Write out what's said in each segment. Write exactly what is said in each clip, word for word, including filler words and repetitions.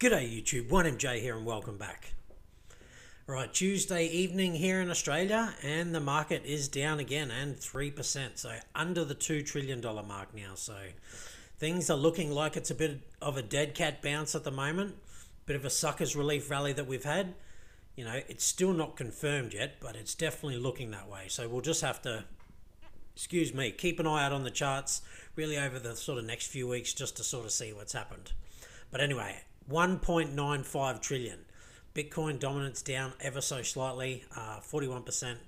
G'day YouTube, one M J here and welcome back. Right, Tuesday evening here in Australia and the market is down again and three percent, so under the two trillion dollar mark now. So things are looking like it's a bit of a dead cat bounce at the moment, bit of a sucker's relief rally that we've had. You know, it's still not confirmed yet, but it's definitely looking that way. So we'll just have to, excuse me, keep an eye out on the charts really over the sort of next few weeks just to sort of see what's happened. But anyway, one point nine five trillion. Bitcoin dominance down ever so slightly, uh, forty-one percent,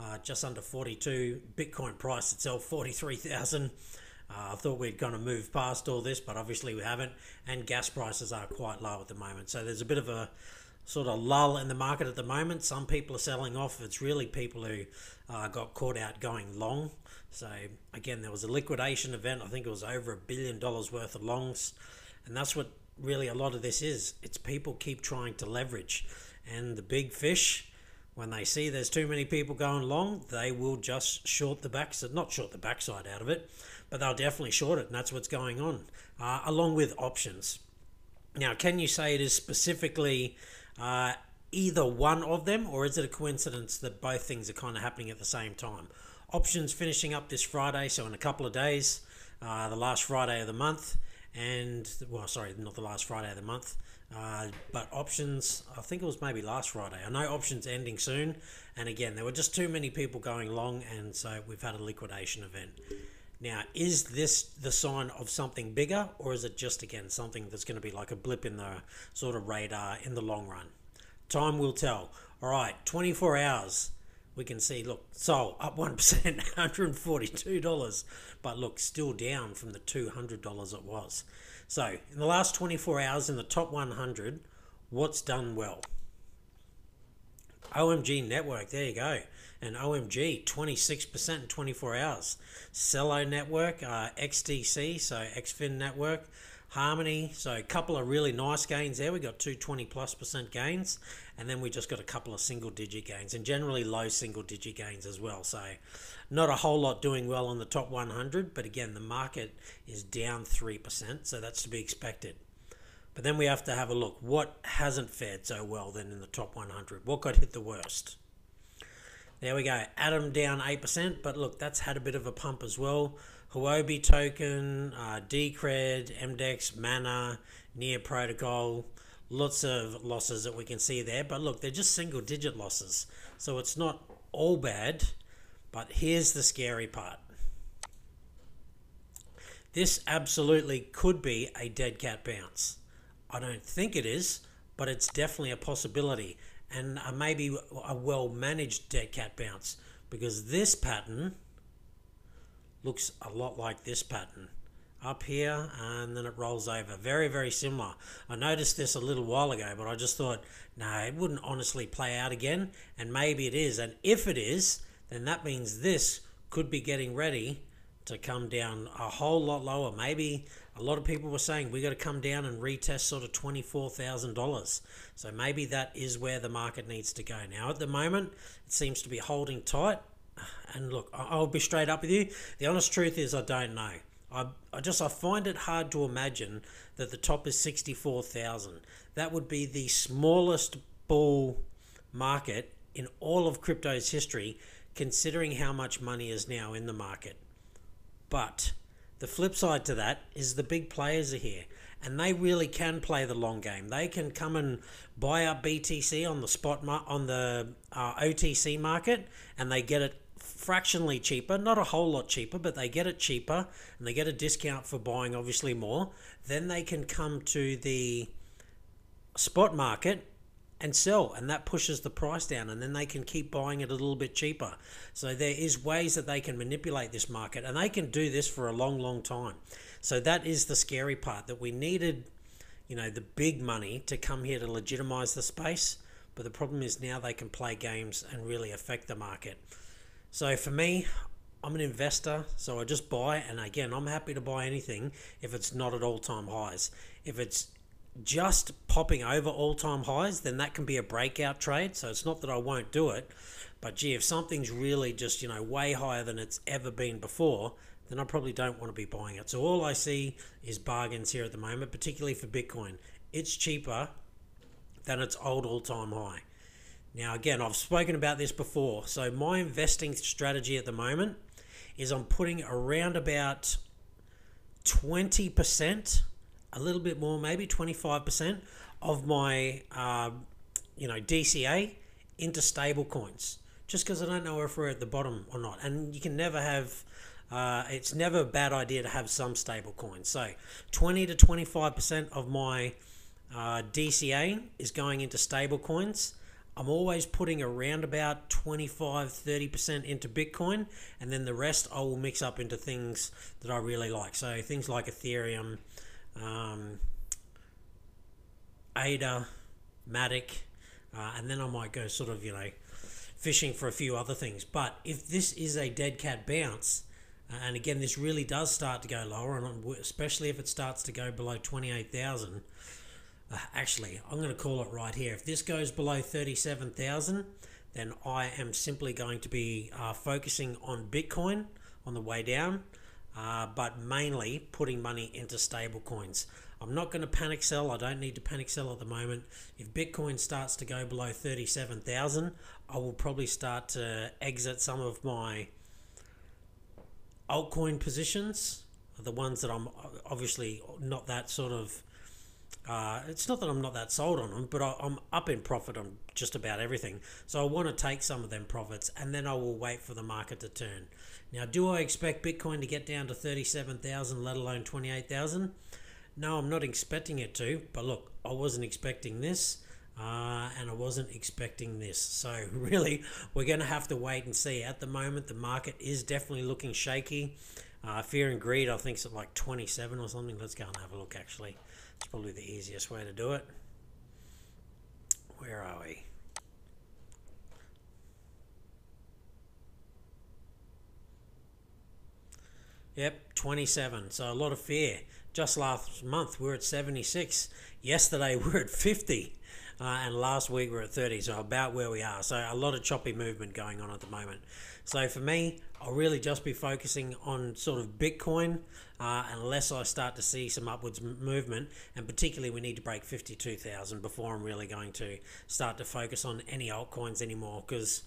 uh, just under forty-two. Bitcoin price itself, forty-three thousand. Uh, I thought we'd kind of move past all this, but obviously we haven't. And gas prices are quite low at the moment. So there's a bit of a sort of lull in the market at the moment. Some people are selling off. It's really people who uh, got caught out going long. So again, there was a liquidation event. I think it was over a billion dollars worth of longs. And that's what really a lot of this is. It's people keep trying to leverage, and the big fish, when they see there's too many people going long, they will just short the backside, not short the backside out of it, but they'll definitely short it. And that's what's going on, uh, along with options. Now, can you say it is specifically uh, either one of them, or is it a coincidence that both things are kind of happening at the same time? Options finishing up this Friday, so in a couple of days, uh, the last Friday of the month. And well, sorry, not the last Friday of the month, uh, but options, I think it was maybe last Friday. I know options ending soon, and again, there were just too many people going long, and so we've had a liquidation event. Now, is this the sign of something bigger, or is it just again something that's going to be like a blip in the sort of radar in the long run? Time will tell. All right, twenty-four hours. We can see, look, Sol up one percent, one hundred forty-two dollars, but look, still down from the two hundred dollars it was. So in the last twenty-four hours in the top one hundred, what's done well? O M G Network, there you go. And O M G, twenty-six percent in twenty-four hours. Celo Network, uh, X D C, so Xfin Network. Harmony, so a couple of really nice gains there. We got two twenty plus percent gains, and then we just got a couple of single digit gains, and generally low single digit gains as well. So not a whole lot doing well on the top one hundred, but again, the market is down three percent, so that's to be expected. But then we have to have a look. What hasn't fared so well then in the top one hundred? What got hit the worst? There we go. Adam down eight percent, but look, that's had a bit of a pump as well. Huobi token, uh, Decred, M D E X, MANA, Nier Protocol, lots of losses that we can see there. But look, they're just single digit losses. So it's not all bad, but here's the scary part. This absolutely could be a dead cat bounce. I don't think it is, but it's definitely a possibility. And maybe a well-managed dead cat bounce, because this pattern looks a lot like this pattern up here, and then it rolls over. Very, very similar. I noticed this a little while ago, but I just thought, no, it wouldn't honestly play out again, and maybe it is. And if it is, then that means this could be getting ready to come down a whole lot lower. Maybe a lot of people were saying we got to come down and retest sort of twenty-four thousand dollars. So maybe that is where the market needs to go. Now at the moment, it seems to be holding tight. And look, I'll be straight up with you. The honest truth is I don't know. I, I just, I find it hard to imagine that the top is sixty-four thousand. That would be the smallest bull market in all of crypto's history, considering how much money is now in the market. But the flip side to that is the big players are here, and they really can play the long game. They can come and buy up B T C on the spot on the uh, O T C market, and they get it fractionally cheaper, not a whole lot cheaper, but they get it cheaper, and they get a discount for buying obviously more. Then they can come to the spot market and sell, and that pushes the price down, and then they can keep buying it a little bit cheaper. So there is ways that they can manipulate this market, and they can do this for a long, long time. So that is the scary part, that we needed, you know, the big money to come here to legitimize the space. But the problem is now they can play games and really affect the market. So for me, I'm an investor, so I just buy, and again, I'm happy to buy anything if it's not at all-time highs. If it's just popping over all-time highs, then that can be a breakout trade. So it's not that I won't do it, but gee, if something's really just, you know, way higher than it's ever been before, then I probably don't want to be buying it. So all I see is bargains here at the moment, particularly for Bitcoin. It's cheaper than its old all-time high. Now, again, I've spoken about this before. So my investing strategy at the moment is I'm putting around about twenty percent, a little bit more, maybe twenty-five percent of my, uh, you know, D C A into stable coins, just because I don't know if we're at the bottom or not. And you can never have, uh, it's never a bad idea to have some stable coins. So twenty to twenty-five percent of my uh, D C A is going into stable coins. I'm always putting around about twenty-five, thirty percent into Bitcoin, and then the rest I will mix up into things that I really like. So things like Ethereum, um, A D A, Matic, uh, and then I might go sort of, you know, fishing for a few other things. But if this is a dead cat bounce, uh, and again, this really does start to go lower, and especially if it starts to go below twenty-eight thousand, actually, I'm going to call it right here. If this goes below thirty-seven thousand, then I am simply going to be uh, focusing on Bitcoin on the way down, uh, but mainly putting money into stable coins. I'm not going to panic sell. I don't need to panic sell at the moment. If Bitcoin starts to go below thirty-seven thousand, I will probably start to exit some of my altcoin positions, the ones that I'm obviously not that sort of... Uh, it's not that I'm not that sold on them, but I, I'm up in profit on just about everything. So I want to take some of them profits, and then I will wait for the market to turn. Now, do I expect Bitcoin to get down to thirty-seven thousand, let alone twenty-eight thousand? No, I'm not expecting it to, but look, I wasn't expecting this, uh, and I wasn't expecting this. So really, we're going to have to wait and see. At the moment, the market is definitely looking shaky. Uh, Fear and Greed, I think, is at like twenty-seven or something. Let's go and have a look, actually. It's probably the easiest way to do it. Where are we? Yep, twenty-seven. So a lot of fear. Just last month we were at seventy-six. Yesterday we were at fifty. Uh, and last week we were at thirty. So about where we are. So a lot of choppy movement going on at the moment. So for me, I'll really just be focusing on sort of Bitcoin uh, unless I start to see some upwards movement. And particularly we need to break fifty-two thousand before I'm really going to start to focus on any altcoins anymore, because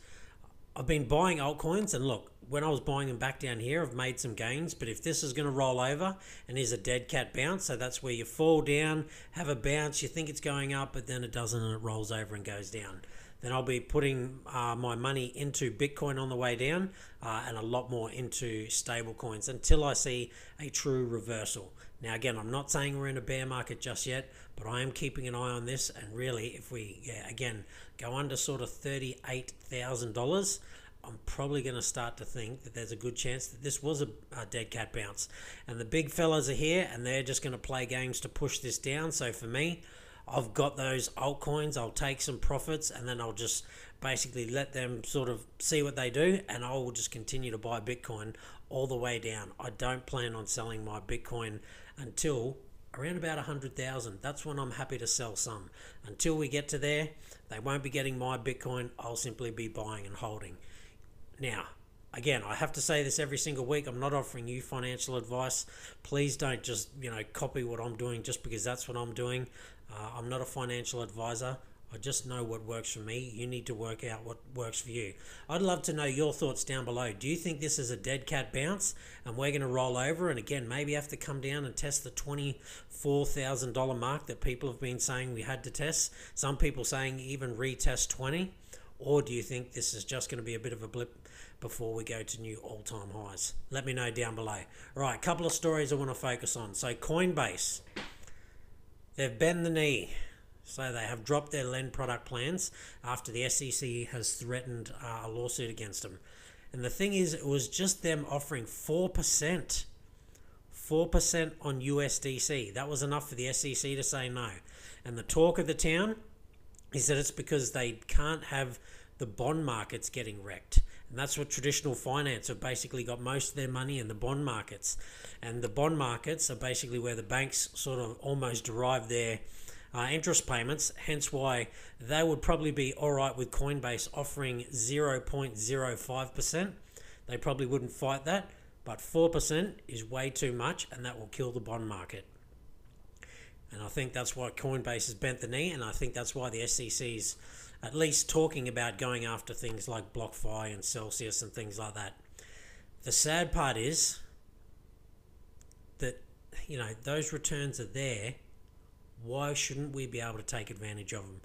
I've been buying altcoins, and look, when I was buying them back down here, I've made some gains, but if this is going to roll over and is a dead cat bounce, so that's where you fall down, have a bounce, you think it's going up, but then it doesn't and it rolls over and goes down. Then I'll be putting uh, my money into Bitcoin on the way down uh, and a lot more into stable coins until I see a true reversal. Now, again, I'm not saying we're in a bear market just yet, but I am keeping an eye on this. And really, if we, yeah, again, go under sort of thirty-eight thousand dollars, I'm probably going to start to think that there's a good chance that this was a, a dead cat bounce. And the big fellas are here, and they're just going to play games to push this down. So for me, I've got those altcoins. I'll take some profits, and then I'll just basically let them sort of see what they do, and I will just continue to buy Bitcoin all the way down. I don't plan on selling my Bitcoin until around about one hundred thousand. That's when I'm happy to sell some. Until we get to there, they won't be getting my Bitcoin. I'll simply be buying and holding. Now, again, I have to say this every single week. I'm not offering you financial advice. Please don't just, you know, copy what I'm doing just because that's what I'm doing. Uh, I'm not a financial advisor. I just know what works for me. You need to work out what works for you. I'd love to know your thoughts down below. Do you think this is a dead cat bounce and we're going to roll over and again maybe have to come down and test the twenty-four thousand dollar mark that people have been saying we had to test? Some people saying even retest twenty. Or do you think this is just going to be a bit of a blip before we go to new all-time highs? Let me know down below. All right, a couple of stories I want to focus on. So Coinbase, they've bent the knee. So they have dropped their lend product plans after the S E C has threatened uh, a lawsuit against them. And the thing is, it was just them offering four percent. four percent on U S D C. That was enough for the S E C to say no. And the talk of the town is that it's because they can't have the bond markets getting wrecked. And that's what traditional finance have basically got most of their money in, the bond markets. And the bond markets are basically where the banks sort of almost derive their Uh, interest payments, hence why they would probably be all right with Coinbase offering zero point zero five percent. They probably wouldn't fight that, but four percent is way too much, and that will kill the bond market. And I think that's why Coinbase has bent the knee, and I think that's why the S E C is at least talking about going after things like BlockFi and Celsius and things like that. The sad part is that, you know, those returns are there. Why shouldn't we be able to take advantage of them?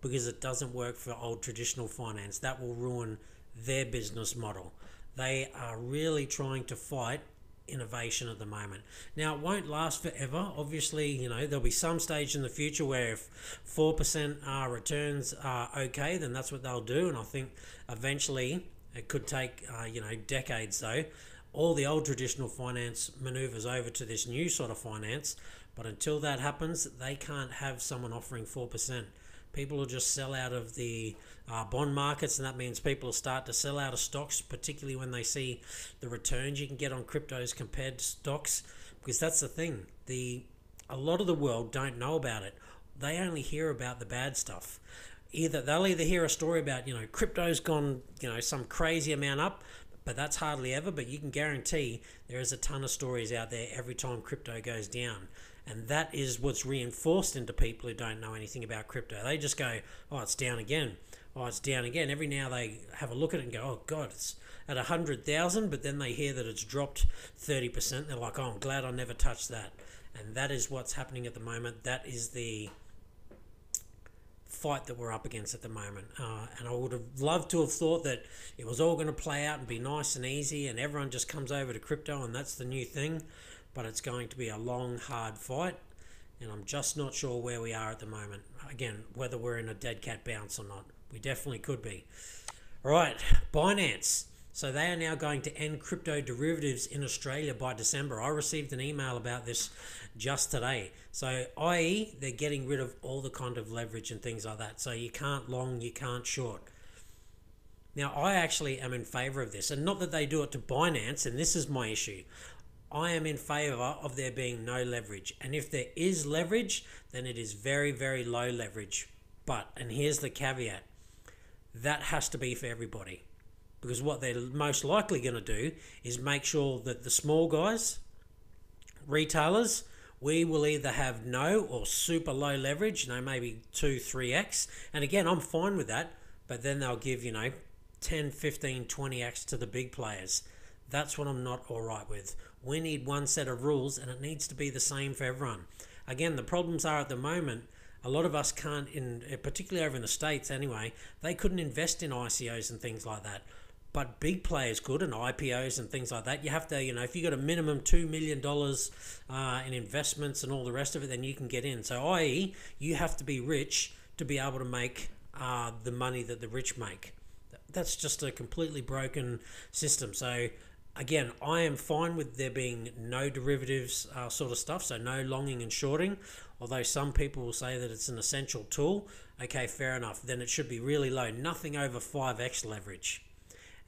Because it doesn't work for old traditional finance. That will ruin their business model. They are really trying to fight innovation at the moment. Now, it won't last forever. Obviously, you know, there'll be some stage in the future where if four percent returns are okay, then that's what they'll do. And I think eventually it could take, uh, you know, decades though, all the old traditional finance maneuvers over to this new sort of finance. But until that happens, they can't have someone offering four percent. People will just sell out of the uh, bond markets, and that means people will start to sell out of stocks, particularly when they see the returns you can get on cryptos compared to stocks. Because that's the thing, the a lot of the world don't know about it. They only hear about the bad stuff. Either they'll either hear a story about, you know, crypto's gone, you know, some crazy amount up, but that's hardly ever. But you can guarantee there is a ton of stories out there every time crypto goes down. And that is what's reinforced into people who don't know anything about crypto. They just go, oh, it's down again. Oh, it's down again. Every now they have a look at it and go, oh, God, it's at one hundred thousand. But then they hear that it's dropped thirty percent. They're like, oh, I'm glad I never touched that. And that is what's happening at the moment. That is the fight that we're up against at the moment. Uh, and I would have loved to have thought that it was all going to play out and be nice and easy and everyone just comes over to crypto and that's the new thing. But it's going to be a long, hard fight, and I'm just not sure where we are at the moment. Again, whether we're in a dead cat bounce or not. We definitely could be. All right, Binance. So they are now going to end crypto derivatives in Australia by December. I received an email about this just today. So, that is, they're getting rid of all the kind of leverage and things like that. So you can't long, you can't short. Now, I actually am in favor of this, and not that they do it to Binance, and this is my issue. I am in favor of there being no leverage. And if there is leverage, then it is very, very low leverage. But, and here's the caveat, that has to be for everybody. Because what they're most likely going to do is make sure that the small guys, retailers, we will either have no or super low leverage, you know, maybe two, three X. And again, I'm fine with that. But then they'll give, you know, ten, fifteen, twenty X to the big players. That's what I'm not all right with. We need one set of rules, and it needs to be the same for everyone. Again, the problems are at the moment, a lot of us can't, in particularly over in the States anyway, they couldn't invest in I C Os and things like that. But big players could, and I P Os and things like that. You have to, you know, if you got a minimum two million dollars uh, in investments and all the rest of it, then you can get in. So that is, you have to be rich to be able to make uh, the money that the rich make. That's just a completely broken system. So again, I am fine with there being no derivatives uh, sort of stuff, so no longing and shorting, although some people will say that it's an essential tool. Okay, fair enough. Then it should be really low, nothing over five X leverage.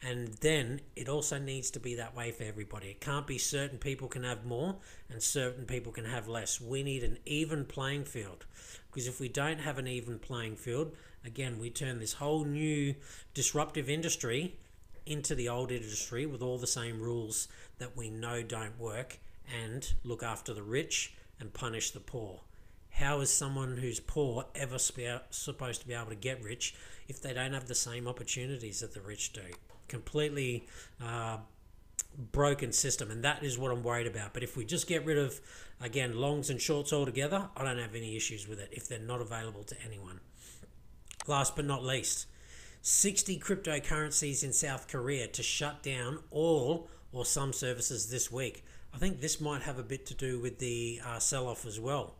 And then it also needs to be that way for everybody. It can't be certain people can have more and certain people can have less. We need an even playing field, because if we don't have an even playing field, again, we turn this whole new disruptive industry into the old industry with all the same rules that we know don't work and look after the rich and punish the poor. How is someone who's poor ever supposed to be able to get rich if they don't have the same opportunities that the rich do? Completely uh, broken system, and that is what I'm worried about. But if we just get rid of, again, longs and shorts altogether, I don't have any issues with it if they're not available to anyone. Last but not least, sixty cryptocurrencies in South Korea to shut down all or some services this week. I think this might have a bit to do with the uh, sell-off as well.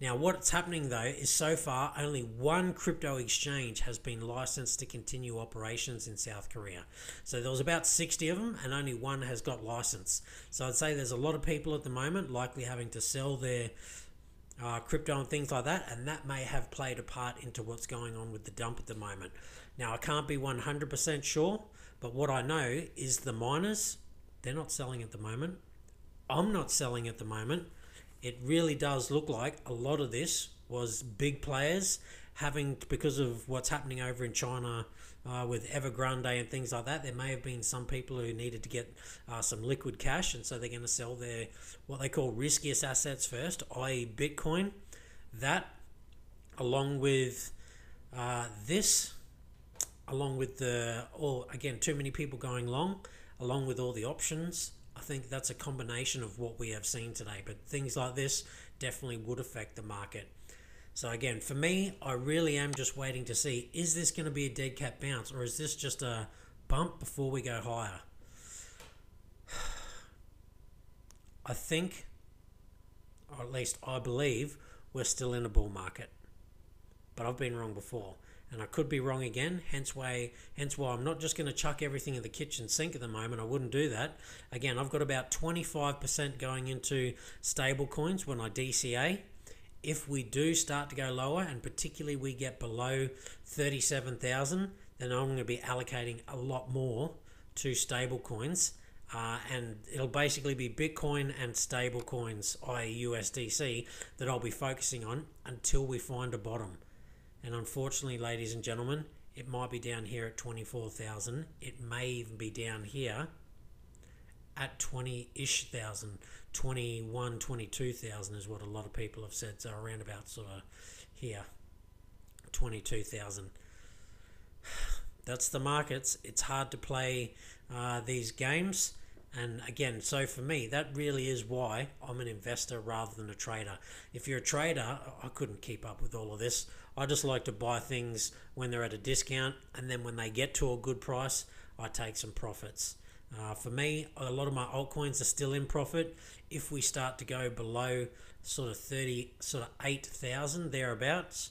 Now, what's happening though is so far only one crypto exchange has been licensed to continue operations in South Korea. So there was about sixty of them, and only one has got license. So I'd say there's a lot of people at the moment likely having to sell their uh, crypto and things like that, and that may have played a part into what's going on with the dump at the moment. Now, I can't be one hundred percent sure, but what I know is the miners, they're not selling at the moment. I'm not selling at the moment. It really does look like a lot of this was big players having, because of what's happening over in China uh, with Evergrande and things like that, there may have been some people who needed to get uh, some liquid cash, and so they're going to sell their what they call riskiest assets first, that is. Bitcoin. That, along with uh, this, along with the, or again, too many people going long, along with all the options, I think that's a combination of what we have seen today. But things like this definitely would affect the market. So again, for me, I really am just waiting to see, is this going to be a dead cat bounce, or is this just a bump before we go higher? I think, or at least I believe, we're still in a bull market. But I've been wrong before, and I could be wrong again, hence why, hence why I'm not just going to chuck everything in the kitchen sink at the moment. I wouldn't do that. Again, I've got about twenty-five percent going into stable coins when I D C A. If we do start to go lower, and particularly we get below thirty-seven thousand, then I'm going to be allocating a lot more to stable coins. Uh, and it'll basically be Bitcoin and stable coins, that is. U S D C, that I'll be focusing on until we find a bottom. And unfortunately, ladies and gentlemen, it might be down here at twenty-four thousand. It may even be down here at twenty-ish thousand, twenty-one, twenty-two thousand is what a lot of people have said. So around about sort of here, twenty-two thousand. That's the markets. It's hard to play uh, these games. And again, so for me, that really is why I'm an investor rather than a trader. If you're a trader, I couldn't keep up with all of this. I just like to buy things when they're at a discount, and then when they get to a good price, I take some profits. Uh, for me, a lot of my altcoins are still in profit. If we start to go below sort of thirty, sort of eight thousand thereabouts,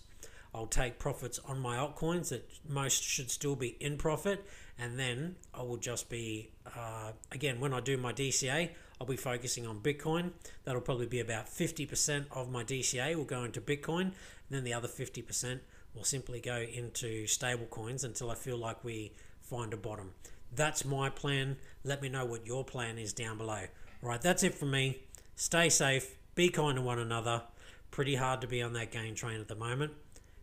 I'll take profits on my altcoins that most should still be in profit, and then I will just be, uh, again, when I do my D C A, I'll be focusing on Bitcoin. That'll probably be about fifty percent of my D C A will go into Bitcoin, and then the other fifty percent will simply go into stable coins until I feel like we find a bottom. That's my plan. Let me know what your plan is down below. All right, that's it from me. Stay safe, be kind to one another. Pretty hard to be on that game train at the moment.